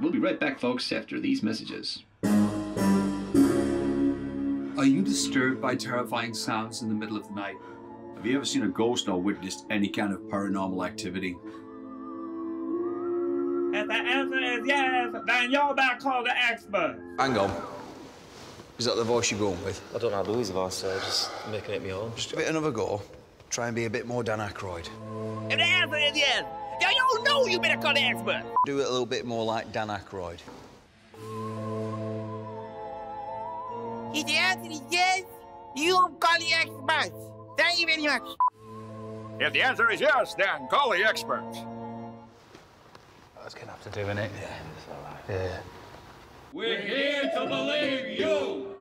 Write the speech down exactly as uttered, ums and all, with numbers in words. We'll be right back, folks, after these messages. Are you disturbed by terrifying sounds in the middle of the night? Have you ever seen a ghost or witnessed any kind of paranormal activity? If the answer is yes, then you're about to call the expert. Hang on. Is that the voice you're going with? I don't have Louis' voice, so I'm just making it my own. Just give it another go. Try and be a bit more Dan Aykroyd. If the answer is yes, then you know you better call the expert. Do it a little bit more like Dan Aykroyd. If the answer is yes, you call the expert. Thank you very much. If the answer is yes, then call the expert. That's gonna have to do, innit? Yeah, it's all right. Yeah. We're here to believe you!